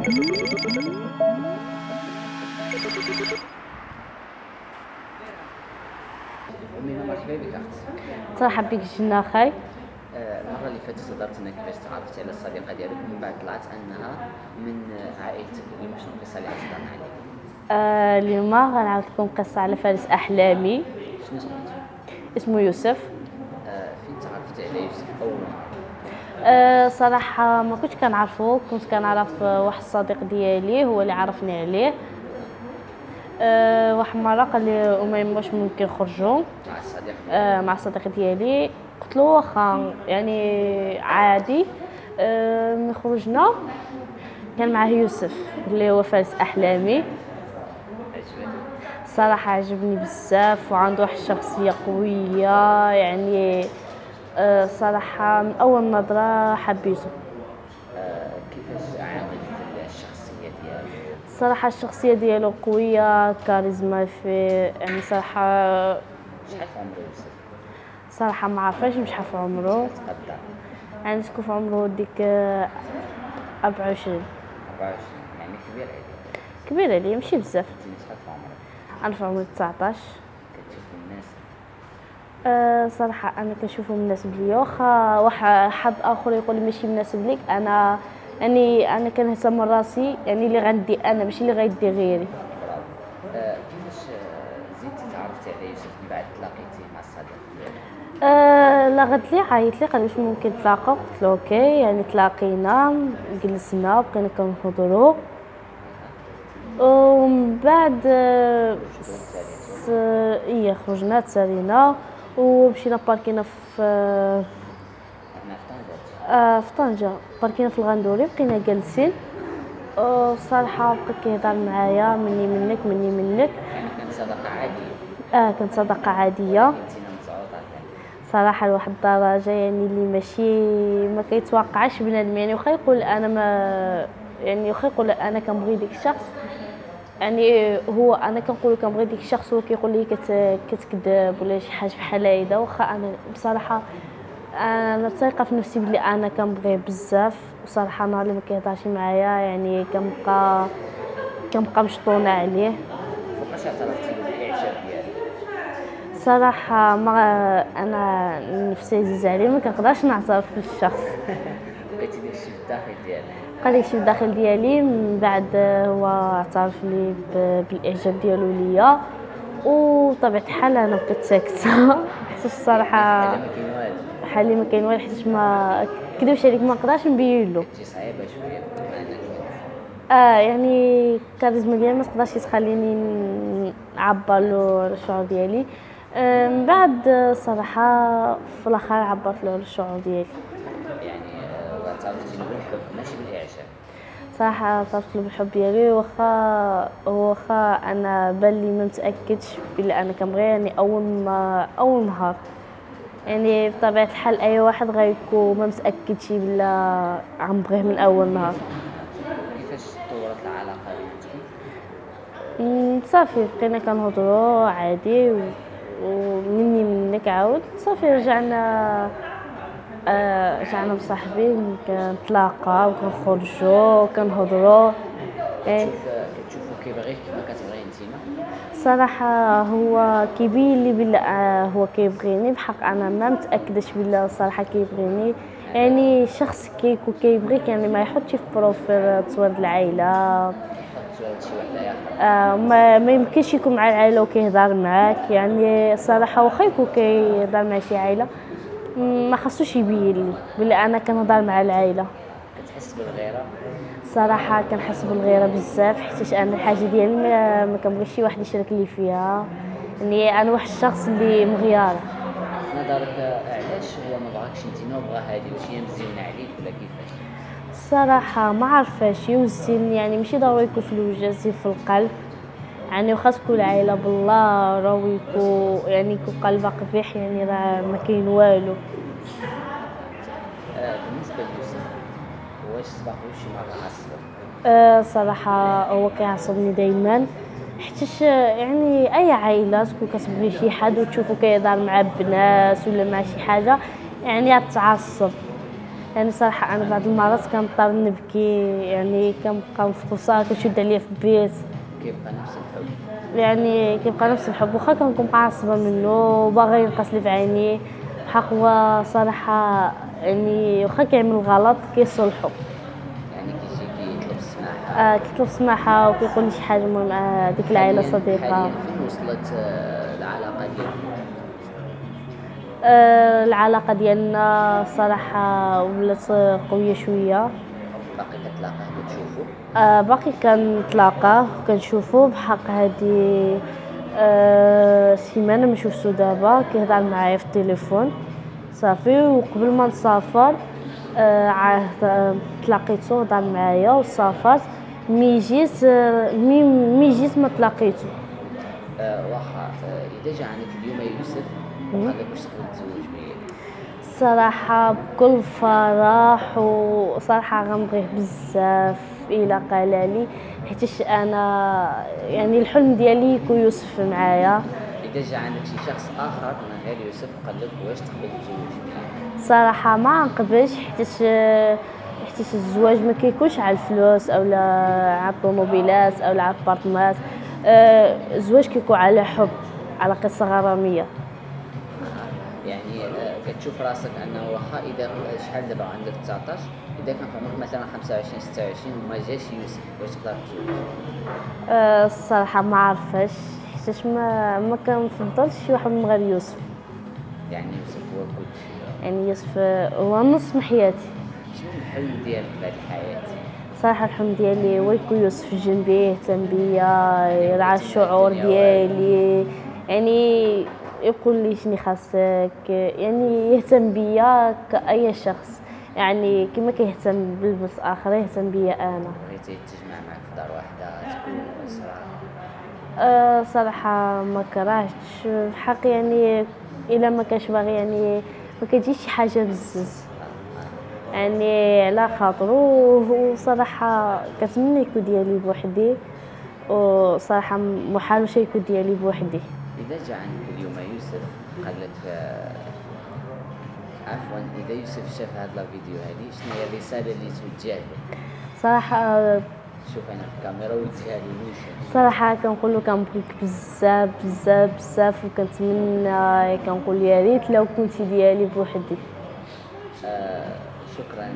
مرحبا بك جنا خاي. المرة اللي فاتت هضرتنا كيفاش تعرفتي على الصديقة ديالك ومن بعد طلعت أنها من عائلتك، اليوم شنو القصة اللي غتهضرنا عليها؟ اليوم غنعاود لكم قصة على فارس أحلامي. شنو اسمه؟ اسمه يوسف. فين تعرفتي على يوسف أول مرة؟ صراحة ما كنتش كنعرفو، كنت كنعرف واحد الصديق ديالي هو اللي عرفني عليه. واحد المرة قال لي أميم واش ممكن نخرجو مع الصديق ديالي، قلت له واخا يعني عادي. خرجنا كان معاه يوسف اللي هو فارس أحلامي، صراحة عجبني بزاف وعنده واحد الشخصية قوية، يعني صراحة من أول نظرة حبيته. كيفاش عاملت الشخصية ديالو؟ صراحة الشخصية ديالو قوية، كاريزما فيه، يعني صراحة. شحال في عمرو يوسف؟ صراحة ما عرفاش شحال في عمرو، يعني تكون في عمرو ديك 24. 24 يعني كبير عليه. كبير عليه ماشي بزاف. شحال في عمرك؟ أنا في عمري 19. كتشوف الناس؟ صراحة أنا كنشوفو مناسب ليا، واخا واحد حد آخر يقول ماشي مناسب ليك، أنا يعني أنا كنهتم من راسي، يعني اللي غندي أنا ماشي اللي غيدي غيري. كيفاش زيدتي تعرفتي على يوسف من بعد تلاقيتي مع الصديق ديالك؟ لا غد لي عيط لي قال واش ممكن نتلاقاو، قلت له أوكي، يعني تلاقينا جلسنا بقينا كنهضرو. ومن بعد خرجنا تسالينا ومشينا باركينا في طنجة، باركينا في الغندوري بقينا جالسين. صراحة بقى كيهضر معايا مني منك مني منك، يعني كانت صداقة عادية. كانت صداقة عادية صراحة لواحد الدرجة يعني اللي ماشي ما كيتوقعش بنادم، يعني واخا يقول أنا ما يعني واخا يقول أنا كنبغي ديك الشخص، يعني هو انا كنقول كنبغي ديك الشخص هو كيقول لي كتكذب ولا شي حاجه بحال هيدا، واخا انا بصراحه انا ثقه في نفسي بلي انا كنبغيه بزاف. وصراحه نهار اللي ما كيهضرش معايا يعني كنبقى مشطونه عليه. فوقاش اعترفتي بالاعجاب ديالك؟ صراحه ما انا نفسي عزيز عليا ما كنقدرش نعترف بالشخص. بغيتي داك الشيء في الداخل ديالك؟ قال لي شي الداخل ديالي. من بعد هو اعترف لي بالاعجاب ديالو ليا، وطبيعه الحال انا بقيت ساكته حيت الصراحه حالي ما كاين والو، حيت ما كذبش عليك ما نقدرش نبين له. صعيبه شويه يعني الكاريزما ديالي ما تقدرش تخليني نعبر له الشعور ديالي. من بعد الصراحه في الاخر عبرت له الشعور ديالي، يعني تعرفتي بالحب ماشي بالاعجاب. صراحه تعرفت بالحب ديالي، واخا انا بالي ما متاكدش بلي انا كنبغيه، يعني اول نهار يعني بطبيعه الحال اي واحد غيكون ما متاكدش بلا غنبغيه من اول نهار. كيفاش تطورت العلاقه بينكم؟ صافي بقينا كنهضروا عادي ومني منك عاود صافي رجعنا. رجعنا بصاحبي كنتلاقاو وكنخرجوا وكنهضروا. كتشوفو كيبغيك كيما كتبغي انتيما؟ صراحه هو كيبين لي بلي هو كيبغيني بحق انا ما متاكدش بلي صراحه كيبغيني، يعني شخص كيكون كيبغيك يعني ما يحطش في بروفيل تصوير العائله، ما يمكنش يكون مع العائله وكيهضر معاك، يعني صراحه واخا يكون كيهضر مع شي عائله ما خصوش يبين لي بلي انا كنهضر مع العائله. كتحس بالغيره؟ صراحه كنحس بالغيره بزاف، حيت انا الحاجه ديالي ما كنبغيش شي واحد يشارك لي فيها، يعني انا واحد الشخص اللي مغياره. نظرك علاش هو ما بغاكش انت وبغى هادي؟ واش هي مزيونه عليك ولا كيفاش؟ صراحه ما عرفاش، والزين يعني ماشي ضروري يكون في الوجه، الزين في القلب، يعني واخا تكون العائله بالله راه يكون يعني يكون قلبها قبيح يعني راه ما كاين والو. بالنسبه ليوسف واش صباح شي مره عصبك؟ صراحه هو كيعصبني دائما، حيت يعني اي عائله تكون كتبغي شي حد وتشوفو كيهضر مع بنات ولا مع شي حاجه يعني تعصب، يعني صراحه انا بعض المرات كنضطر نبكي، يعني كنبقى مفقوسه، كتشد عليا في البيت. كيبقى نفس الحب؟ يعني كيبقى نفس الحب، واخا كنكون عاصبه منه وباغا ينقص لي في عيني بحق. هو صراحه يعني واخا كيعمل غلط كيصلحو، يعني كيجي كيطلب السماحه. كيطلب السماحه وكيقول لي شي حاجه مع ديك العائله صديقه. فين وصلت العلاقه ديالكم؟ العلاقه ديالنا صراحه ولات قويه شويه. باقي كتلاقاه كتشوفو؟ باقي كنتلاقاه وكنشوفو بحق. هادي سيمانه ما شفتو، دابا كيهضر معايا في التليفون صافي. وقبل ما نسافر تلاقيتو، هضر معايا وسافرت. مي جيت ما تلاقيتو. واخا اذا جا عندك اليوم يا يوسف، هذاك واش تقدر تزوج بيه؟ صراحه بكل فرح، وصراحه غنبغيه بزاف الى قالالي، حيتاش انا يعني الحلم ديالي يكون يوسف معايا. اذا جا عندك شي شخص اخر من غير يوسف قالك واش تقدر تزوج بيه؟ صراحه ما نقبلش، حيتاش الزواج ما كيكونش على الفلوس اولا على الطوموبيلات اولا على البارطمات. الزواج كيكون على حب، على قصه غراميه. يعني كتشوف راسك انه واخا اذا شحال دابا عندك 19، اذا كان في عمرك مثلا 25 26 وما جاش يوسف واش تقدر تزوج؟ الصراحه ما عرفاش، حيتاش ما كنفضلش شي واحد من غير يوسف. يعني يوسف هو كل شيء، يعني يوسف هو نص من حياتي. شنو الحلم ديالك في هذه الحياه؟ صراحه الحلم ديالي هو يكون يوسف جنبي، يهتم بيا، يرعى الشعور ديالي، يعني يقول لي شنو خاصك، يعني يهتم بيا كأي شخص، يعني كما كيهتم بالبنت اخر يهتم بيا انا. بغيتي تجمع معك في دار واحده تكون اسره؟ صراحه ما كرهتش الحق، يعني الا ما كانش باغي، يعني ما كتجيش شي حاجه بزز، يعني على خاطرو. وصراحه كنتمنى يكون ديالي بوحدي، وصراحه محال ماشي يكون ديالي بوحدي. إذا جا عندك اليوم يوسف قال لك عفوا، إذا يوسف شاف هاد الفيديو هادي شنو هي الرسالة اللي توجه له؟ صراحة شوف أنا في الكاميرا وجهها ليوسف. صراحة كنقول له كنبغيك بزاف بزاف بزاف، وكنتمنى، كنقول يا ريت لو كنتي ديالي بوحدي. شكرا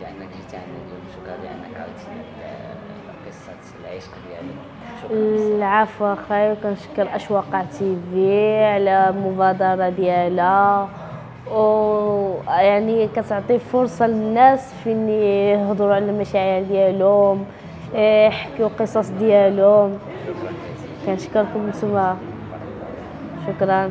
لأنك جيتي عندنا اليوم، شكرا لأنك عاودتينا قصة العشق ديالك. العفو اخاي، وكنشكر اشواق تي في على المبادره ديالها، و يعني كتعطي فرصه للناس فين يهضروا على المشاعر ديالهم، يحكيوا قصص ديالهم. كنشكركم نتوما، شكرا.